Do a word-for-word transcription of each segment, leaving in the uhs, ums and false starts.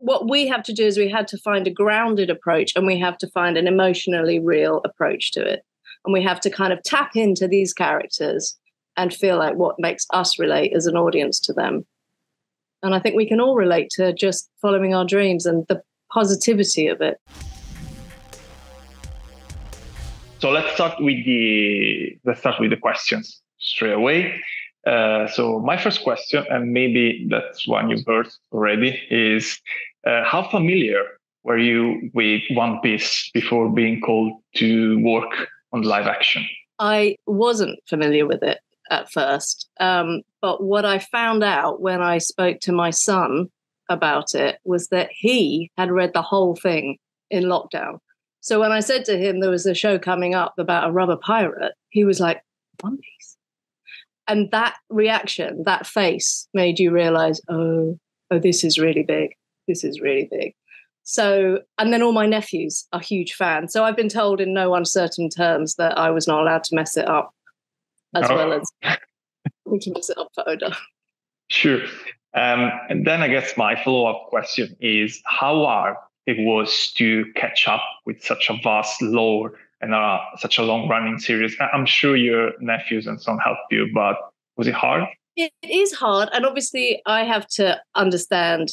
what we have to do is we had to find a grounded approach, and we have to find an emotionally real approach to it. And we have to kind of tap into these characters and feel like what makes us relate as an audience to them. And I think we can all relate to just following our dreams and the positivity of it. So let's start with the let's start with the questions straight away. Uh, so my first question, and maybe that's one you've heard already, is uh, how familiar were you with One Piece before being called to work on live action? I wasn't familiar with it at first, um, but what I found out when I spoke to my son about it was that he had read the whole thing in lockdown. So when I said to him there was a show coming up about a rubber pirate, he was like, One Piece? And that reaction, that face, made you realize, oh, oh, this is really big. This is really big. So, and then all my nephews are huge fans. So I've been told in no uncertain terms that I was not allowed to mess it up, as oh. well as to mess it up for Oda. Sure. Um, and then I guess my follow-up question is how hard it was to catch up with such a vast lore and uh, such a long-running series. I'm sure your nephews and son helped you, but was it hard? It is hard, and obviously I have to understand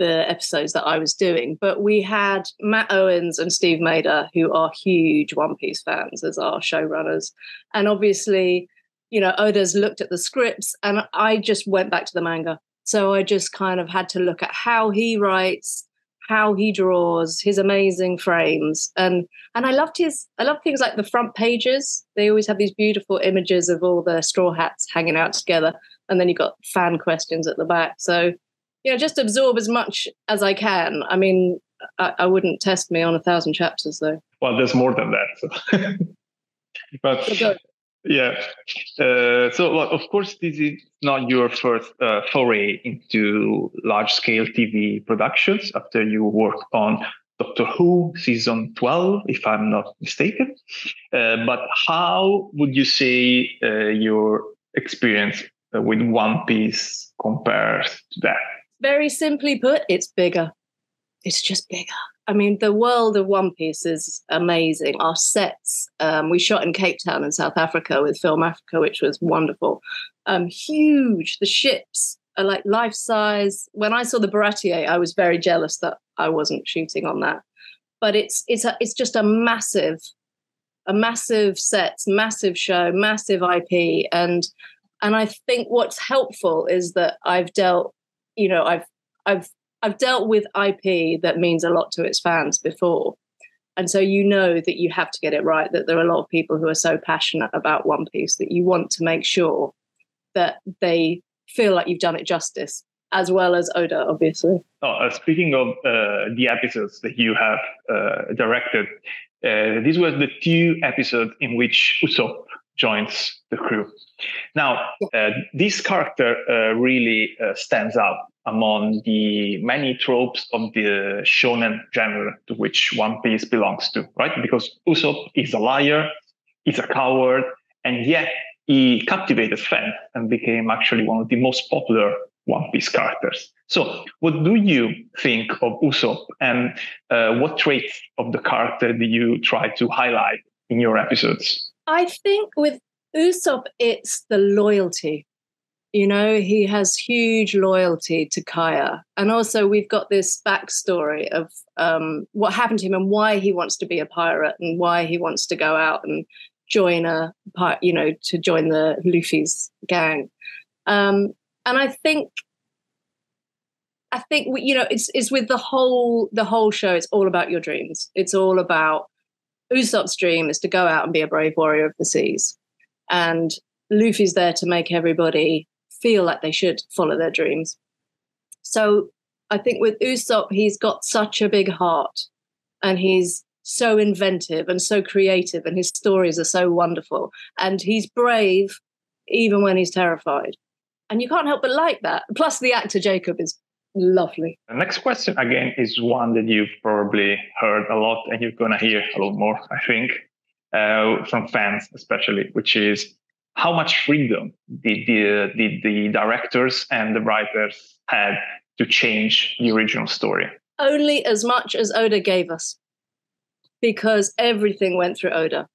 the episodes that I was doing, but we had Matt Owens and Steve Mader, who are huge One Piece fans, as our showrunners, and obviously, you know, Oda's looked at the scripts, and I just went back to the manga. So I just kind of had to look at how he writes, how he draws, his amazing frames. And and I loved his, I love things like the front pages. They always have these beautiful images of all the straw hats hanging out together. And then you've got fan questions at the back. So, you know, just absorb as much as I can. I mean, I, I wouldn't test me on a thousand chapters though. Well, there's more than that. So. But yeah. Uh, so, well, of course, this is not your first uh, foray into large-scale T V productions after you worked on Doctor Who season twelve, if I'm not mistaken. Uh, but how would you say uh, your experience with One Piece compares to that? Very simply put, it's bigger. It's just bigger. I mean, the world of One Piece is amazing. Our sets, um, we shot in Cape Town in South Africa with Film Africa, which was wonderful. Um, huge. The ships are like life size. When I saw the Baratie, I was very jealous that I wasn't shooting on that. But it's it's a, it's just a massive, a massive sets, massive show, massive I P, and and I think what's helpful is that I've dealt, you know, I've I've. I've dealt with I P that means a lot to its fans before. And so you know that you have to get it right, that there are a lot of people who are so passionate about One Piece that you want to make sure that they feel like you've done it justice, as well as Oda, obviously. Oh, uh, speaking of uh, the episodes that you have uh, directed, uh, these were the two episodes in which Usopp joins the crew. Now, uh, this character uh, really uh, stands out among the many tropes of the shonen genre to which One Piece belongs to, right? Because Usopp is a liar, he's a coward, and yet he captivated fans and became actually one of the most popular One Piece characters. So what do you think of Usopp, and uh, what traits of the character do you try to highlight in your episodes? I think with Usopp, it's the loyalty. You know, he has huge loyalty to Kaya. And also we've got this backstory of um, what happened to him and why he wants to be a pirate and why he wants to go out and join a, you know, to join the Luffy's gang. Um, and I think, I think, we, you know, it's, it's with the whole, the whole show, it's all about your dreams. It's all about Usopp's dream is to go out and be a brave warrior of the seas. And Luffy's there to make everybody feel like they should follow their dreams. So I think with Usopp, he's got such a big heart and he's so inventive and so creative and his stories are so wonderful. And he's brave even when he's terrified. And you can't help but like that. Plus the actor Jacob is lovely. The next question, again, is one that you've probably heard a lot and you're going to hear a lot more, I think, uh, from fans especially, which is, how much freedom did the, the, the directors and the writers had to change the original story? only as much as Oda gave us, because everything went through Oda.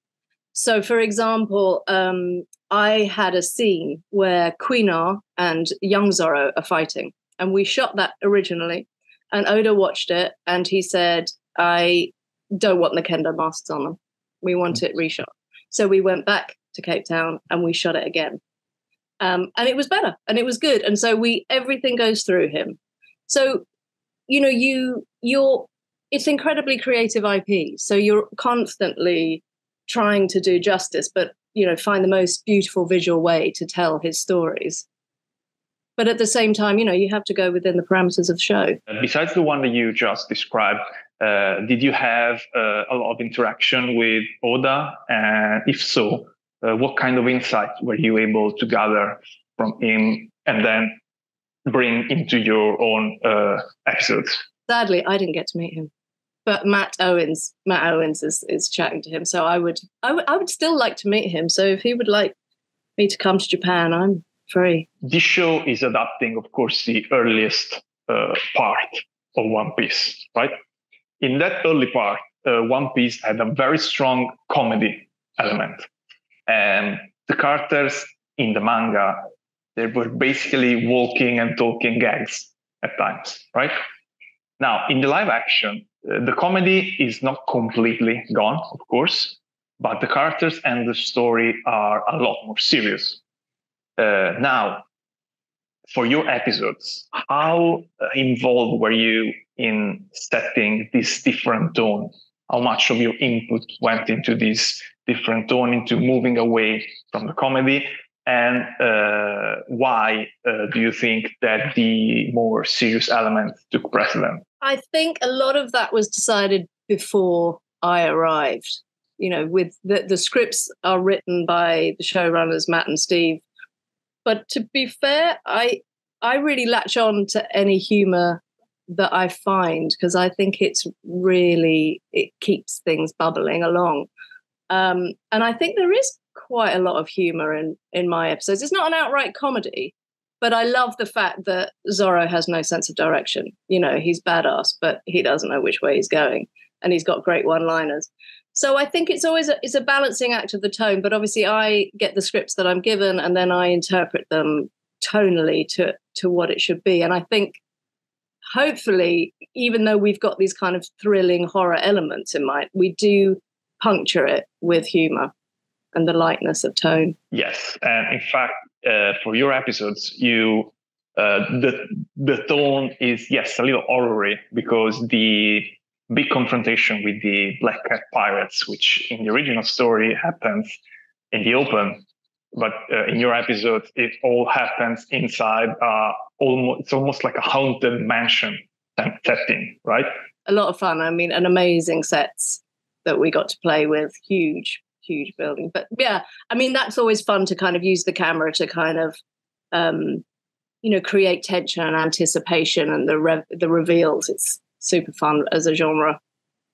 So, for example, um, I had a scene where Kuina and young Zoro are fighting, and we shot that originally, and Oda watched it, and he said, I don't want the Kendo masks on them. We want it reshot. So we went back to Cape Town and we shot it again. Um, and it was better and it was good. And so we, everything goes through him. So, you know, you, you're, it's incredibly creative I P. So you're constantly trying to do justice, but, you know, find the most beautiful visual way to tell his stories. But at the same time, you know, you have to go within the parameters of the show. Besides the one that you just described, uh, did you have uh, a lot of interaction with Oda? And if so, uh, what kind of insights were you able to gather from him and then bring into your own uh, episodes? Sadly, I didn't get to meet him. But Matt Owens, Matt Owens is, is chatting to him. So I would, I would, I would still like to meet him. So if he would like me to come to Japan, I'm free. This show is adapting, of course, the earliest uh, part of One Piece, right? In that early part, uh, One Piece had a very strong comedy element. And the characters in the manga, they were basically walking and talking gags at times, right? Now, in the live action, uh, the comedy is not completely gone, of course, but the characters and the story are a lot more serious. Uh, now, for your episodes, how involved were you in setting this different tone? How much of your input went into this different tone, into moving away from the comedy? And uh, why uh, do you think that the more serious element took precedent? I think a lot of that was decided before I arrived. You know, with the, the scripts are written by the showrunners, Matt and Steve. But to be fair, I I really latch on to any humor that I find, because I think it's really, it keeps things bubbling along. Um, and I think there is quite a lot of humor in, in my episodes. It's not an outright comedy, but I love the fact that Zoro has no sense of direction. You know, he's badass, but he doesn't know which way he's going. And he's got great one-liners. So I think it's always a, it's a balancing act of the tone, but obviously I get the scripts that I'm given and then I interpret them tonally to, to what it should be. And I think hopefully, even though we've got these kind of thrilling horror elements in mind, we do puncture it with humor and the lightness of tone. Yes. And in fact, uh, for your episodes, you uh, the the tone is, yes, a little horror-y because the big confrontation with the Black Cat Pirates, which in the original story happens in the open, but uh, in your episode, it all happens inside. Uh, almost, it's almost like a haunted mansion setting, right? A lot of fun. I mean, an amazing sets that we got to play with. Huge, huge building. But yeah, I mean, that's always fun to kind of use the camera to kind of, um, you know, create tension and anticipation and the re- the reveals. It's super fun as a genre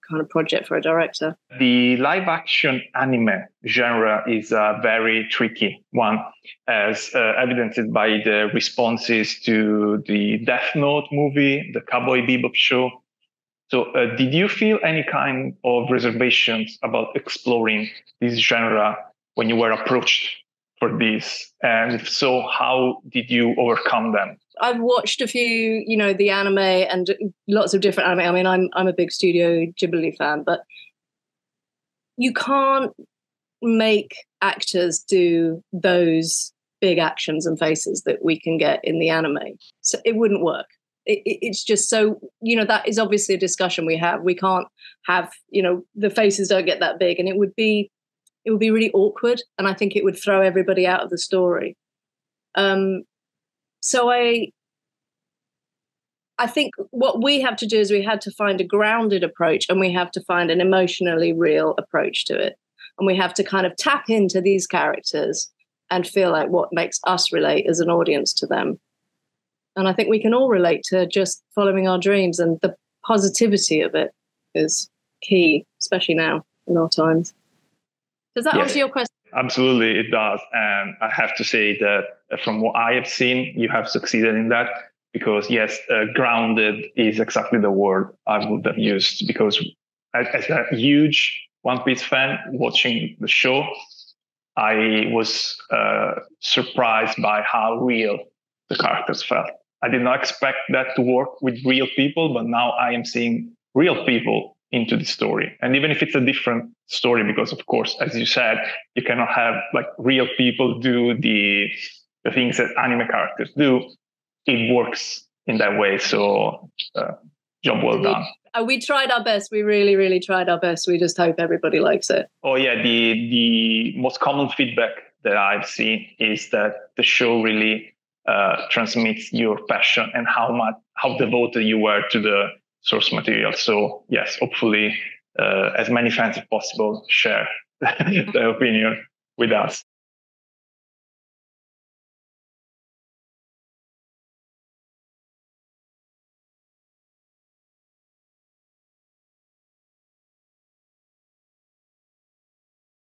kind of project for a director. The live action anime genre is a very tricky one, as uh, evidenced by the responses to the Death Note movie, the Cowboy Bebop show. So uh, did you feel any kind of reservations about exploring this genre when you were approached for this? And if so, how did you overcome them? I've watched a few, you know, the anime and lots of different anime. I mean, I'm I'm a big Studio Ghibli fan, but you can't make actors do those big actions and faces that we can get in the anime. So it wouldn't work. It, it, it's just so, you know, that is obviously a discussion we have. We can't have, you know, the faces don't get that big, and it would be it would be really awkward, and I think it would throw everybody out of the story. Um. So I I think what we have to do is we had to find a grounded approach, and we have to find an emotionally real approach to it. And we have to kind of tap into these characters and feel like what makes us relate as an audience to them. And I think we can all relate to just following our dreams, and the positivity of it is key, especially now in our times. Does that yes. answer your question? Absolutely, it does. And I have to say that from what I have seen, you have succeeded in that. because yes, uh, grounded is exactly the word I would have used, because as a huge One Piece fan watching the show, I was uh, surprised by how real the characters felt. I did not expect that to work with real people, but now I am seeing real people into the story. And even if it's a different story, because of course, as you said, you cannot have like real people do the, the things that anime characters do. It works in that way. So uh, job well done. And we tried our best. We really, really tried our best. We just hope everybody likes it. Oh yeah, the the most common feedback that I've seen is that the show really uh, transmits your passion and how much how devoted you were to the source material. So yes, hopefully uh, as many fans as possible share their opinion with us.